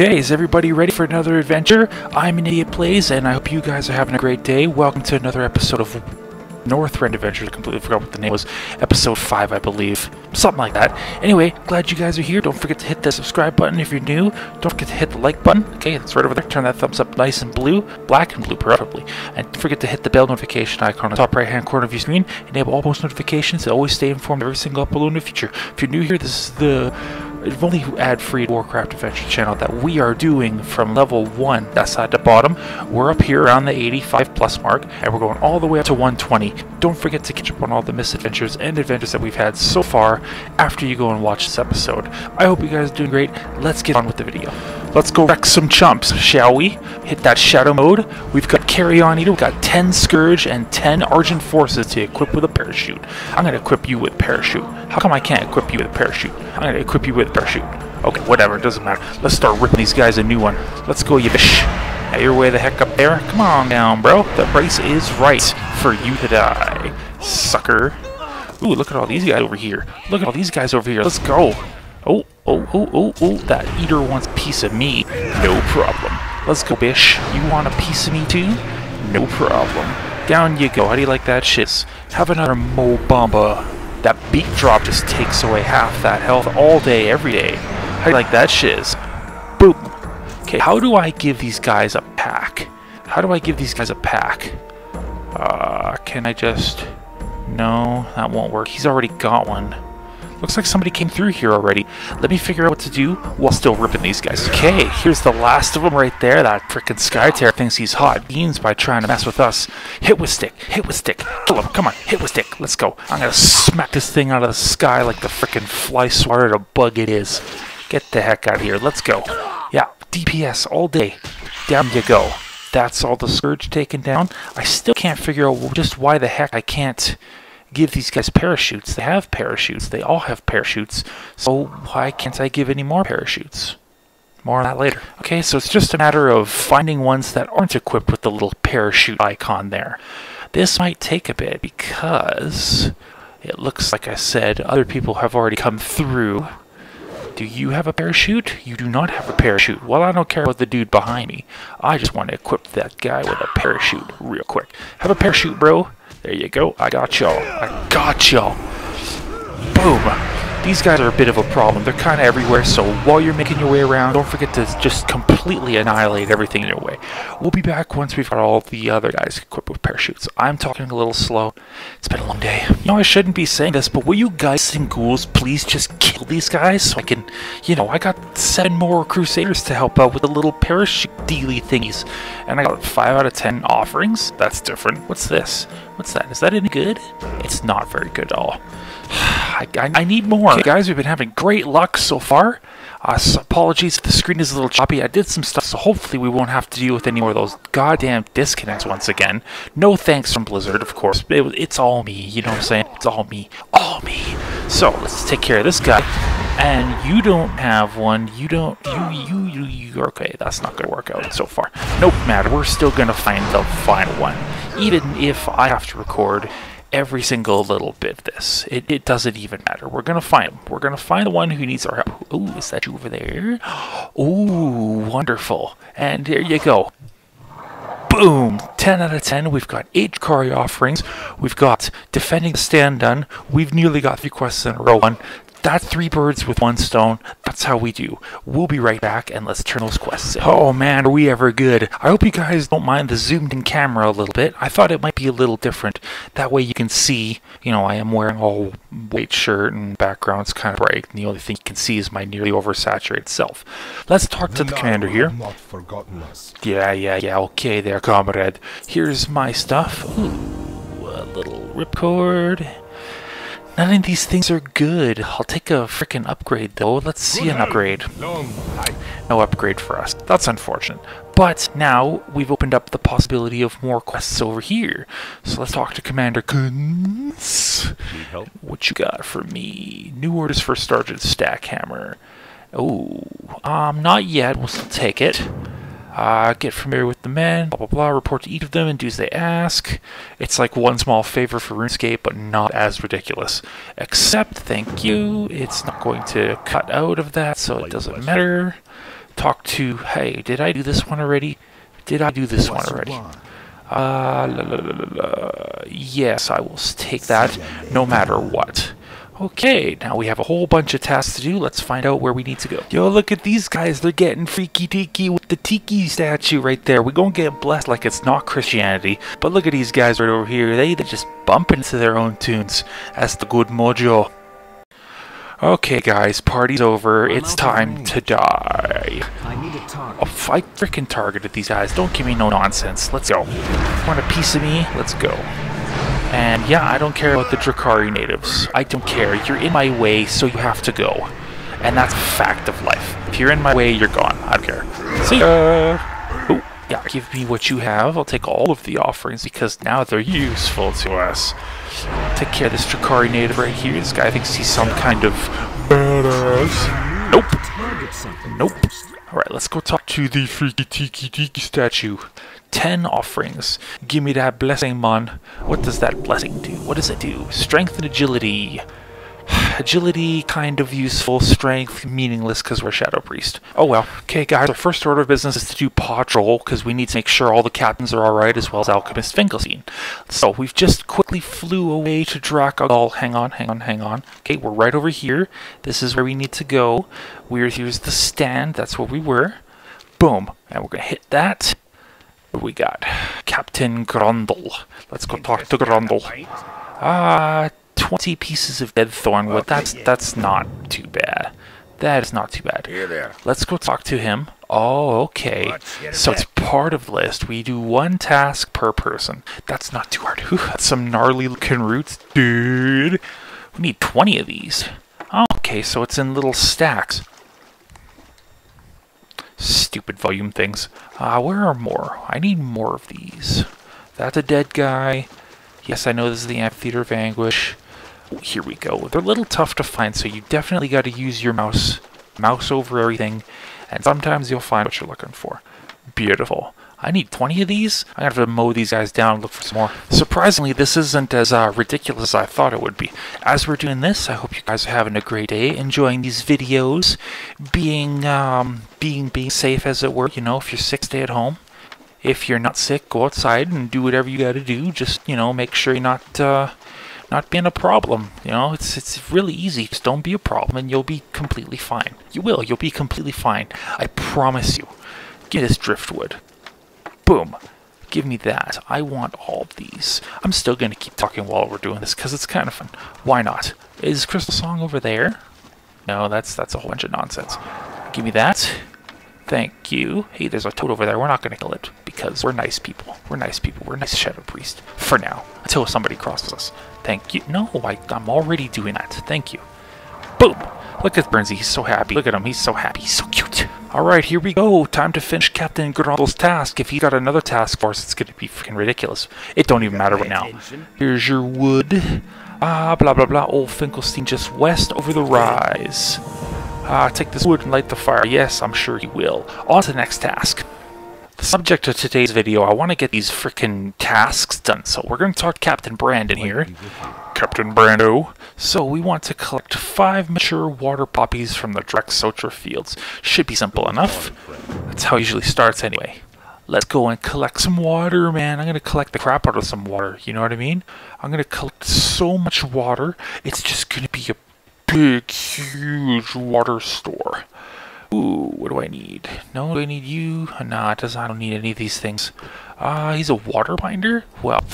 Okay, is everybody ready for another adventure? I'm an Idiot Plays, and I hope you guys are having a great day. Welcome to another episode of Northrend Adventures. I completely forgot what the name was. Episode 5, I believe. Something like that. Anyway, glad you guys are here. Don't forget to hit the subscribe button if you're new. Don't forget to hit the like button. Okay, it's right over there. Turn that thumbs up nice and blue. Black and blue, preferably. And don't forget to hit the bell notification icon on the top right-hand corner of your screen. Enable all post notifications to always stay informed of every single upload in the future. If you're new here, this is the only ad-free Warcraft Adventure channel that we are doing from level 1, that's at the bottom. We're up here around the 85 plus mark, and we're going all the way up to 120. Don't forget to catch up on all the misadventures and adventures that we've had so far after you go and watch this episode. I hope you guys are doing great. Let's get on with the video. Let's go wreck some chumps, shall we? Hit that shadow mode. We've got Carry On Eater, we've got 10 Scourge and 10 Argent Forces to equip with a parachute. I'm going to equip you with a parachute. How come I can't equip you with a parachute? I'm going to equip you with parachute. Okay, whatever, it doesn't matter. Let's start ripping these guys a new one. Let's go, you bish. Now your way the heck up there. Come on down, bro. The price is right for you to die, sucker. Ooh, look at all these guys over here. Look at all these guys over here. Let's go. Oh, oh, oh, oh, oh. That eater wants a piece of me. No problem. Let's go, bish. You want a piece of me too? No problem. Down you go. How do you like that shit? Have another Mo' Bamba. That beat drop just takes away half that health all day, every day. How do you like that shiz? Boom. Okay, how do I give these guys a pack? How do I give these guys a pack? Can I just... No, that won't work. He's already got one. Looks like somebody came through here already. Let me figure out what to do while still ripping these guys. Okay, here's the last of them right there. That frickin' Sky Terror thinks he's hot beans by trying to mess with us. Hit with stick, kill him, come on, hit with stick, let's go. I'm gonna smack this thing out of the sky like the frickin' fly swatter to bug it is. Get the heck out of here, let's go. Yeah, DPS all day, down you go. That's all the Scourge taken down. I still can't figure out just why the heck I can't give these guys parachutes. They have parachutes. They all have parachutes. So why can't I give any more parachutes? More on that later. Okay, so it's just a matter of finding ones that aren't equipped with the little parachute icon there. This might take a bit because it looks like I said other people have already come through. Do you have a parachute? You do not have a parachute. Well, I don't care about the dude behind me. I just want to equip that guy with a parachute real quick. Have a parachute, bro. There you go. I got y'all. I got y'all. Boom. These guys are a bit of a problem. They're kind of everywhere, so while you're making your way around, don't forget to just completely annihilate everything in your way. We'll be back once we've got all the other guys equipped with parachutes. I'm talking a little slow. It's been a long day. You know, I shouldn't be saying this, but will you guys and ghouls please just kill these guys so I can, you know, I got 7 more Crusaders to help out with the little parachute dealy thingies. And I got 5 out of 10 offerings. That's different. What's this? What's that? Is that any good? It's not very good at all. I need more. Okay, guys, we've been having great luck so far. So apologies if the screen is a little choppy. I did some stuff, so hopefully we won't have to deal with any more of those goddamn disconnects once again. No thanks from Blizzard, of course. It's all me, you know what I'm saying? It's all me. All me. So, let's take care of this guy. And you don't have one. You don't... You okay, that's not gonna work out so far. Nope, matter. We're still gonna find the final one. Even if I have to record every single little bit of this, it doesn't even matter. We're gonna find them. We're gonna find the one who needs our help. Oh, is that you over there? Oh, wonderful. And there you go. Boom! 10 out of 10. We've got 8 Kari offerings. We've got defending the stand done. We've nearly got 3 quests in a row. That's 3 birds with 1 stone. That's how we do. We'll be right back and let's turn those quests in. Oh man, are we ever good. I hope you guys don't mind the zoomed in camera a little bit. I thought it might be a little different. That way you can see, you know, I am wearing all white shirt and background's kind of bright. And the only thing you can see is my nearly oversaturated self. Let's talk to the commander here. Not forgotten us. Yeah. Okay there, comrade. Here's my stuff. Ooh, a little ripcord. None of these things are good. I'll take a frickin' upgrade though. Let's see an upgrade. No upgrade for us. That's unfortunate. But now we've opened up the possibility of more quests over here. So let's talk to Commander Kunz. Need help? What you got for me? New orders for Sergeant Stackhammer. Oh, not yet. We'll still take it. Get familiar with the men, blah blah blah, report to each of them and do as they ask. It's like one small favor for RuneScape, but not as ridiculous. Except, thank you, it's not going to cut out of that, so it doesn't matter. talk to, hey, did I do this one already? Did I do this one already? Yes, I will take that no matter what. Okay, now we have a whole bunch of tasks to do. Let's find out where we need to go. Yo, look at these guys. They're getting freaky tiki with the tiki statue right there. We're gonna get blessed like it's not Christianity. But look at these guys right over here. They just bump into their own tunes. That's the good mojo. Okay, guys, party's over. It's time to die. I need a target. Oh, I freaking targeted these guys. Don't give me no nonsense. Let's go. Want a piece of me? Let's go. And yeah, I don't care about the Drakari natives. I don't care. You're in my way, so you have to go. And that's a fact of life. If you're in my way, you're gone. I don't care. See ya! Oh, yeah, give me what you have. I'll take all of the offerings because now they're useful to us. Take care of this Drakari native right here. This guy thinks he's some kind of badass. Nope. Nope. Alright, let's go talk to the freaky tiki tiki statue. 10 offerings. Give me that blessing, man. What does that blessing do? What does it do? Strength and agility. Agility, kind of useful. Strength, meaningless, because we're Shadow Priest. Oh well. Okay, guys, our first order of business is to do patrol, because we need to make sure all the captains are alright, as well as Alchemist Finkelstein. So, we've just quickly flew away to Drek'Thar. Hang on. Okay, we're right over here. This is where we need to go. Here's the stand. That's where we were. Boom. And we're going to hit that. What we got? Captain Grondel. Let's go talk to Grondel. 20 pieces of dead thorn wood. That's not too bad. That is not too bad. Here there. Let's go talk to him. Oh, okay. So it's part of the list. We do one task per person. That's not too hard. Ooh, that's some gnarly looking roots, dude. We need 20 of these. Okay, so it's in little stacks. Stupid volume things. Where are more? I need more of these. That's a dead guy. Yes, I know this is the Amphitheater of Anguish. Oh, here we go. They're a little tough to find, so you definitely got to use your mouse. Mouse over everything, and sometimes you'll find what you're looking for. Beautiful. I need 20 of these? I'm going to have to mow these guys down and look for some more. Surprisingly, this isn't as ridiculous as I thought it would be. As we're doing this, I hope you guys are having a great day, enjoying these videos, being safe, as it were. You know, if you're sick, stay at home. If you're not sick, go outside and do whatever you got to do. Just, you know, make sure you're not being a problem. You know, it's really easy. Just don't be a problem and you'll be completely fine. You will. You'll be completely fine. I promise you. Give me this driftwood. Boom. Give me that. I want all of these. I'm still going to keep talking while we're doing this because it's kind of fun. Why not? Is Crystal Song over there? No, that's a whole bunch of nonsense. Give me that. Thank you. Hey, there's a toad over there. We're not going to kill it because we're nice people. We're nice people. We're nice Shadow Priest. For now. Until somebody crosses us. Thank you. No, I'm already doing that. Thank you. Boom. Look at Burnsy. He's so happy. Look at him. He's so happy. He's so cute. Alright, here we go. Time to finish Captain Grondel's task. If he got another task force, it's gonna be freaking ridiculous. It don't even matter right now. Here's your wood. Blah blah blah. Old Finkelstein just west over the rise. Take this wood and light the fire. Yes, I'm sure he will. On to the next task. The subject of today's video, I want to get these freaking tasks done. So we're gonna talk to Captain Brandon here. Captain Brando. So we want to collect 5 mature water poppies from the Drexotra fields. Should be simple enough. That's how it usually starts anyway. Let's go and collect some water, man. I'm going to collect the crap out of some water. You know what I mean? I'm going to collect so much water. It's just going to be a big, huge water store. Ooh, what do I need? No, do I need you? Nah, I don't need any of these things. He's a water binder? Well,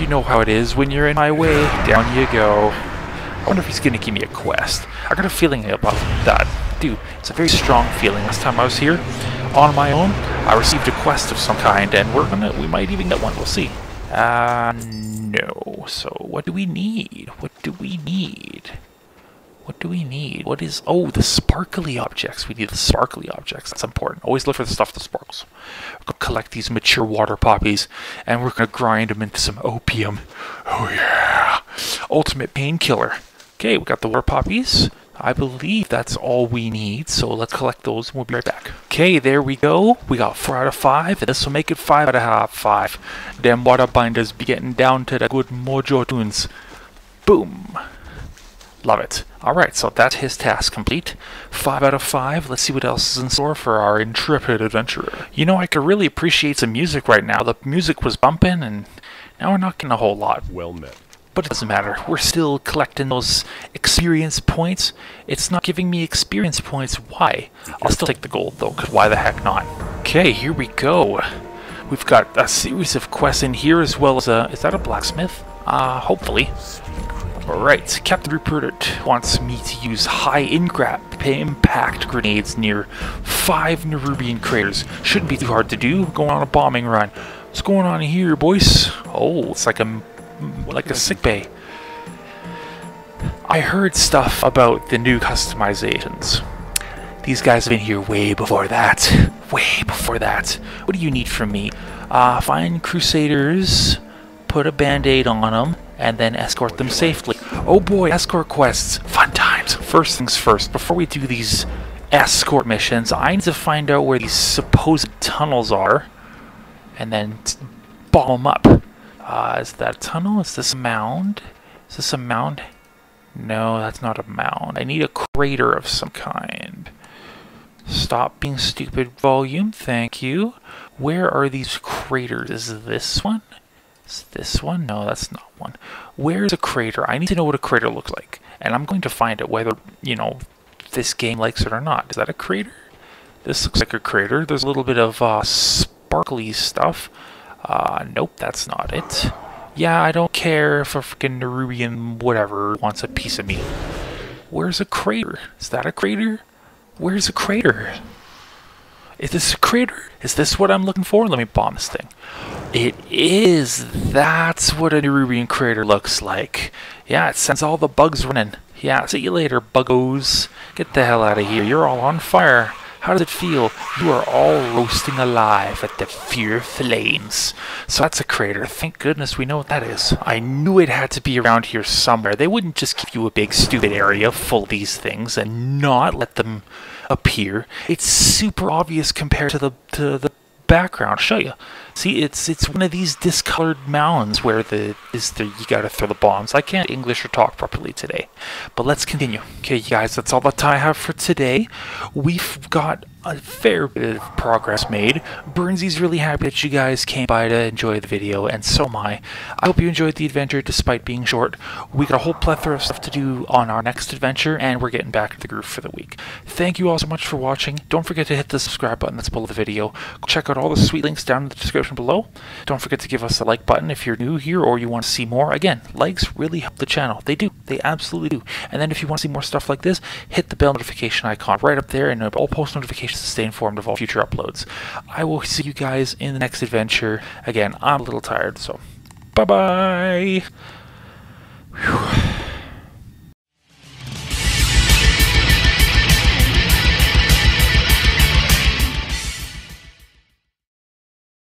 you know how it is when you're in my way. Down you go. I wonder if he's gonna give me a quest. I got a feeling about that. Dude, it's a very strong feeling. Last time I was here on my own, I received a quest of some kind, and we might even get one. We'll see. No. So what do we need? What is... Oh, the sparkly objects. We need the sparkly objects. That's important. Always look for the stuff that sparkles. We're going to collect these mature water poppies, and we're going to grind them into some opium. Oh, yeah. Ultimate painkiller. Okay, we got the water poppies. I believe that's all we need, so let's collect those, and we'll be right back. Okay, there we go. We got 4 out of 5, and this will make it 5 out of 5. Them water binders be getting down to the good mojo tunes. Boom. Love it. Alright, so that's his task complete. 5 out of 5. Let's see what else is in store for our intrepid adventurer. You know, I could really appreciate some music right now. The music was bumping, and now we're not getting a whole lot. Well met. But it doesn't matter. We're still collecting those experience points. It's not giving me experience points. Why? I'll still take the gold, though, because why the heck not? Okay, here we go. We've got a series of quests in here, as well as a... Is that a blacksmith? Hopefully. Alright, Captain Rupert wants me to use high impact grenades near 5 Nerubian craters. Shouldn't be too hard to do. Going on a bombing run. What's going on here, boys? Oh, it's like a sick bay. I heard stuff about the new customizations. These guys have been here way before that. Way before that. What do you need from me? Find Crusaders, put a band-aid on them, and then escort them safely. Oh boy, escort quests. Fun times. First things first, before we do these escort missions, I need to find out where these supposed tunnels are, and then bomb them up. Is that a tunnel? Is this a mound? Is this a mound? No, that's not a mound. I need a crater of some kind. Stop being stupid, volume. Thank you. Where are these craters? Is this one? Is this one? No, that's not one. Where's a crater? I need to know what a crater looks like. And I'm going to find out whether, you know, this game likes it or not. Is that a crater? This looks like a crater. There's a little bit of sparkly stuff. Nope, that's not it. Yeah, I don't care if a freaking Nerubian whatever wants a piece of me. Where's a crater? Is that a crater? Where's a crater? Is this a crater? Is this what I'm looking for? Let me bomb this thing. It is! That's what a Nerubian crater looks like. Yeah, it sends all the bugs running. Yeah, see you later, buggos. Get the hell out of here. You're all on fire. How does it feel? You are all roasting alive at the fear flames. So that's a crater. Thank goodness we know what that is. I knew it had to be around here somewhere. They wouldn't just give you a big stupid area full of these things and not let them appear. It's super obvious compared to the background. I'll show you. See, it's one of these discolored mounds where you gotta throw the bombs. I can't English or talk properly today, but let's continue. Okay, guys, that's all the time I have for today. We've got a fair bit of progress made. Burnsy's really happy that you guys came by to enjoy the video, and so am I. I hope you enjoyed the adventure despite being short. We got a whole plethora of stuff to do on our next adventure, and we're getting back to the groove for the week. Thank you all so much for watching. Don't forget to hit the subscribe button that's below the video. Check out all the sweet links down in the description below. Don't forget to give us a like button if you're new here or you want to see more. Again, likes really help the channel. They do. They absolutely do. And then if you want to see more stuff like this, hit the bell notification icon right up there and all post notifications to stay informed of all future uploads. I will see you guys in the next adventure. Again, I'm a little tired, so bye-bye!